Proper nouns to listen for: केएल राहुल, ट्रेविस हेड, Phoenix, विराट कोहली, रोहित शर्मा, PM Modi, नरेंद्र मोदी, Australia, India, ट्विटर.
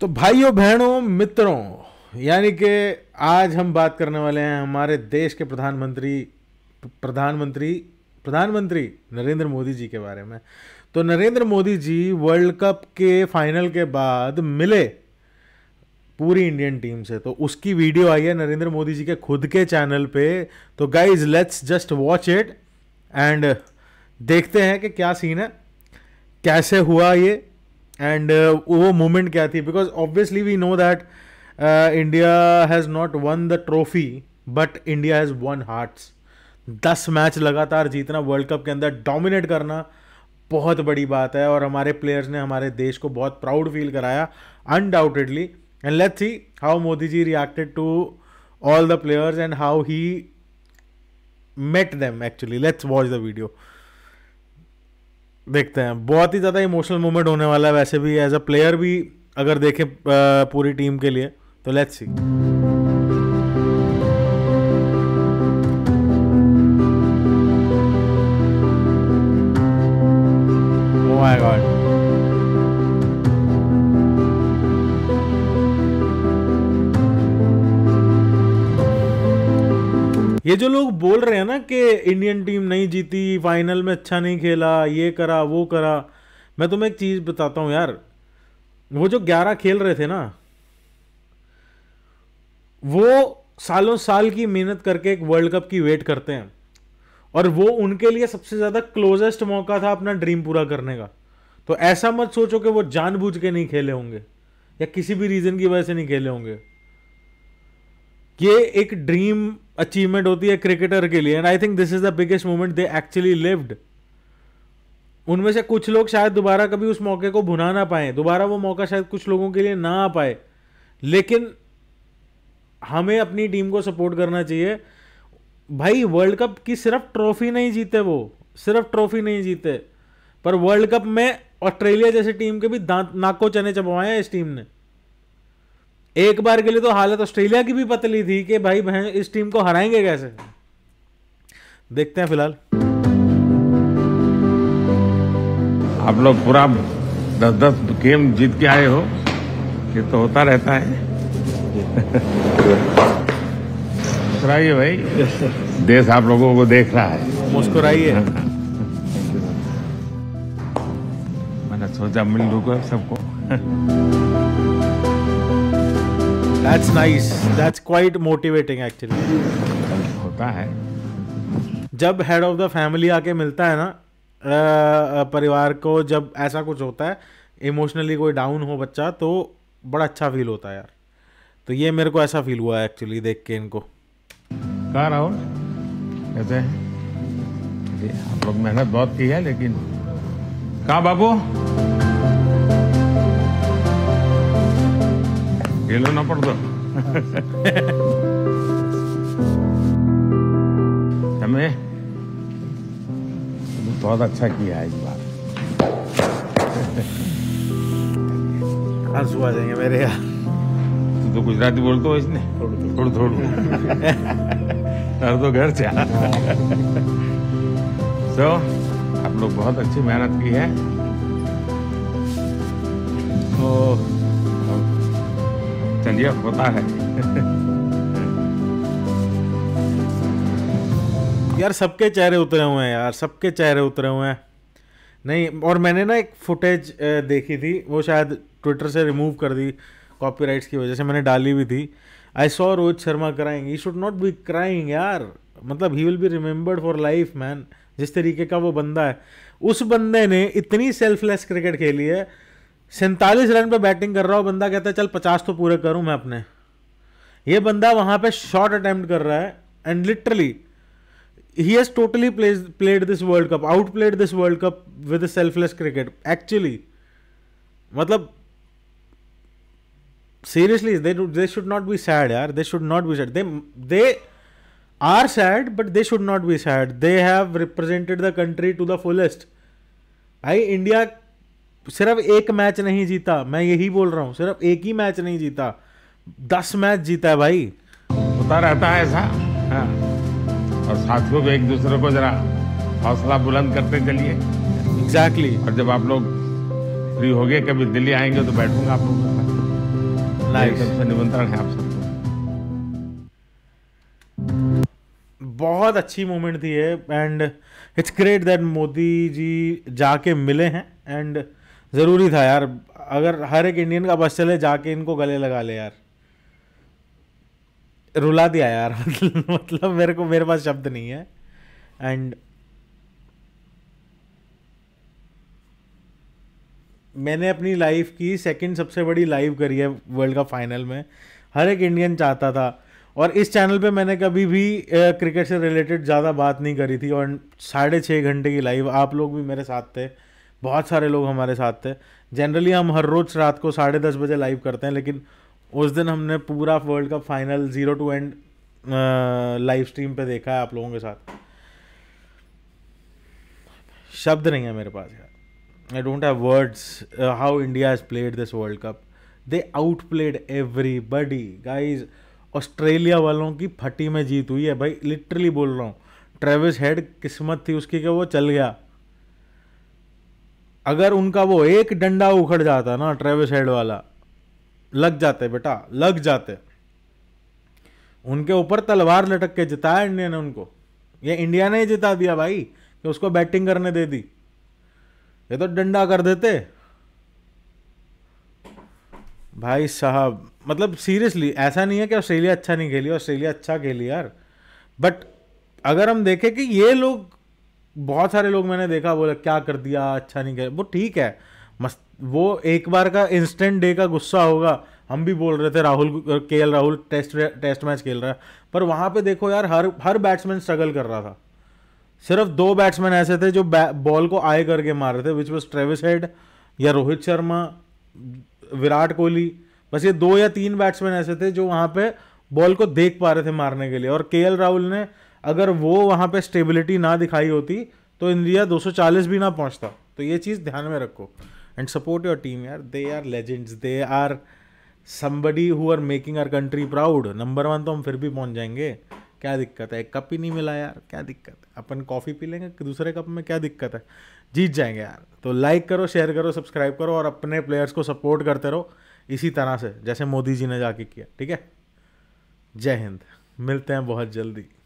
तो भाइयों बहनों मित्रों, यानी कि आज हम बात करने वाले हैं हमारे देश के प्रधानमंत्री नरेंद्र मोदी जी के बारे में। तो नरेंद्र मोदी जी वर्ल्ड कप के फाइनल के बाद मिले पूरी इंडियन टीम से, तो उसकी वीडियो आई है नरेंद्र मोदी जी के खुद के चैनल पे। तो guys let's just watch it and देखते हैं कि क्या सीन है, कैसे हुआ ये एंड वो मोमेंट क्या थी। Because obviously we know that India has not won the trophy but India has won hearts. 10 match लगातार जीतना, वर्ल्ड कप के अंदर डोमिनेट करना बहुत बड़ी बात है और हमारे प्लेयर्स ने हमारे देश को बहुत प्राउड फील कराया undoubtedly. And let's see how Modi ji reacted to all the players and how he met them actually. Let's watch the video. देखते हैं, बहुत ही ज़्यादा इमोशनल मोमेंट होने वाला है वैसे भी, एज अ प्लेयर भी अगर देखें पूरी टीम के लिए, तो let's see. Oh my God. ये जो लोग बोल रहे हैं ना कि इंडियन टीम नहीं जीती, फाइनल में अच्छा नहीं खेला, ये करा वो करा, मैं तुम्हें एक चीज़ बताता हूँ यार, वो जो 11 खेल रहे थे ना, वो सालों साल की मेहनत करके एक वर्ल्ड कप की वेट करते हैं और वो उनके लिए सबसे ज़्यादा क्लोजेस्ट मौका था अपना ड्रीम पूरा करने का। तो ऐसा मत सोचो कि वो जानबूझ के नहीं खेले होंगे या किसी भी रीज़न की वजह से नहीं खेले होंगे। ये एक ड्रीम अचीवमेंट होती है क्रिकेटर के लिए and I think this is the biggest moment they actually lived. उनमें से कुछ लोग शायद दोबारा कभी उस मौके को भुना ना पाए, दोबारा वो मौका शायद कुछ लोगों के लिए ना आ पाए, लेकिन हमें अपनी टीम को सपोर्ट करना चाहिए। भाई वर्ल्ड कप की सिर्फ ट्रॉफी नहीं जीते वो, सिर्फ ट्रॉफी नहीं जीते, पर वर्ल्ड कप में ऑस्ट्रेलिया जैसी टीम के भी दांत नाको चने चबवाए हैं इस टीम ने। एक बार के लिए तो हालत ऑस्ट्रेलिया की भी पतली थी कि भाई बहन इस टीम को हराएंगे कैसे। देखते हैं फिलहाल। आप लोग पूरा 10-10 गेम जीत के आए हो, ये तो होता रहता है। मुस्कुराइए भाई, देश आप लोगों को देख रहा है, मुस्कुराइए। मैंने सोचा मिल लूंगा सबको। That's nice. That's quite motivating actually. होता है जब हेड ऑफ द फैमिली आके मिलता है ना परिवार को, जब ऐसा कुछ होता है, इमोशनली कोई डाउन हो बच्चा, तो बड़ा अच्छा फील होता है यार। तो ये मेरे को ऐसा फील हुआ है एक्चुअली देख के इनको। कहा राहुल, कहते हैं आप लोग मेहनत बहुत की है, लेकिन कहा बाबू ना पड़ता। हमें बहुत अच्छा किया है इस बार। आंसू आ जाएंगे मेरे यार। तो गुजराती बोलते हो इसने, थोड़ा थोड़ा तो घर से। सो आप लोग बहुत अच्छी मेहनत की है, तो चलिए होता है। यार सबके चेहरे उतरे हुए हैं यार, सबके चेहरे उतरे हुए हैं। नहीं, और मैंने ना एक फुटेज देखी थी, वो शायद ट्विटर से रिमूव कर दी कॉपीराइट्स की वजह से, मैंने डाली भी थी। I saw रोहित शर्मा crying, he should not be crying यार, मतलब he will be remembered for life man. जिस तरीके का वो बंदा है, उस बंदे ने इतनी सेल्फलेस क्रिकेट खेली है। 47 रन पे बैटिंग कर रहा हो बंदा, कहता है चल 50 तो पूरे करूं मैं अपने। ये बंदा वहां पे शॉट अटेम्प्ट कर रहा है and literally he has totally played this world cup, out played this world cup with selfless cricket actually. मतलब seriously they should not be sad यार, they should not be sad, they are sad but they should not be sad. They have represented the country to the fullest. भाई India सिर्फ एक match नहीं जीता, मैं यही बोल रहा हूँ, सिर्फ एक ही मैच नहीं जीता, 10 मैच जीता है भाई। होता रहता है ऐसा। हाँ। और साथियों को एक दूसरे को जरा हौसला बुलंद करते चलिए। एग्जैक्टली। और जब आप लोग फ्री हो गए, कभी दिल्ली आएंगे तो बैठूंगा आप लोगों के साथ। एकदम से निमंत्रण है आप सबको। बहुत अच्छी मोमेंट थी है and it's great that Modi ji जाके मिले हैं एंड ज़रूरी था यार, अगर हर एक इंडियन का बस चले जाके इनको गले लगा ले यार, रुला दिया यार मतलब मेरे पास शब्द नहीं है। एंड मैंने अपनी लाइफ की सेकंड सबसे बड़ी लाइव करी है वर्ल्ड कप फाइनल में, हर एक इंडियन चाहता था। और इस चैनल पे मैंने कभी भी क्रिकेट से रिलेटेड ज़्यादा बात नहीं करी थी और 6.5 घंटे की लाइव, आप लोग भी मेरे साथ थे, बहुत सारे लोग हमारे साथ थे। जनरली हम हर रोज़ रात को 10:30 बजे लाइव करते हैं, लेकिन उस दिन हमने पूरा world cup final 0 to end live stream पे देखा है आप लोगों के साथ। शब्द नहीं है मेरे पास यार, I don't have words how India has played this world cup. They out played everybody guys. Australia वालों की फटी में जीत हुई है भाई, लिटरली बोल रहा हूँ। ट्रेविस हेड, किस्मत थी उसकी कि वो चल गया, अगर उनका वो एक डंडा उखड़ जाता ना ट्रेविस हेड वाला, लग जाते बेटा, लग जाते। उनके ऊपर तलवार लटक के जिताया इंडिया ने उनको, ये इंडिया ने ही जिता दिया भाई कि उसको बैटिंग करने दे दी, ये तो डंडा कर देते भाई साहब। मतलब सीरियसली ऐसा नहीं है कि ऑस्ट्रेलिया अच्छा नहीं खेली, ऑस्ट्रेलिया अच्छा खेली यार, बट अगर हम देखें कि ये लोग, बहुत सारे लोग मैंने देखा बोला क्या कर दिया, अच्छा नहीं खेला। वो ठीक है, मस्त, वो एक बार का इंस्टेंट डे का गुस्सा होगा। हम भी बोल रहे थे Rahul, केएल राहुल test match खेल रहा है, पर वहाँ पे देखो यार हर बैट्समैन स्ट्रगल कर रहा था। सिर्फ 2 बैट्समैन ऐसे थे जो बॉल को आए करके मार रहे थे, विच वॉज ट्रेविस हेड या रोहित शर्मा, विराट कोहली। बस ये 2 या 3 बैट्समैन ऐसे थे जो वहाँ पे बॉल को देख पा रहे थे मारने के लिए। और केएल राहुल ने, अगर वो वहाँ पे स्टेबिलिटी ना दिखाई होती तो इंडिया 240 भी ना पहुँचता। तो ये चीज़ ध्यान में रखो एंड सपोर्ट योर टीम यार। They are legends, they are somebody who are making our country proud. Number 1 तो हम फिर भी पहुँच जाएंगे, क्या दिक्कत है। 1 कप ही नहीं मिला यार, क्या दिक्कत है, अपन कॉफ़ी पी लेंगे दूसरे कप में, क्या दिक्कत है, जीत जाएंगे यार। तो लाइक करो, शेयर करो, सब्सक्राइब करो और अपने प्लेयर्स को सपोर्ट करते रहो इसी तरह से, जैसे मोदी जी ने जाके किया। ठीक है, जय हिंद, मिलते हैं बहुत जल्दी।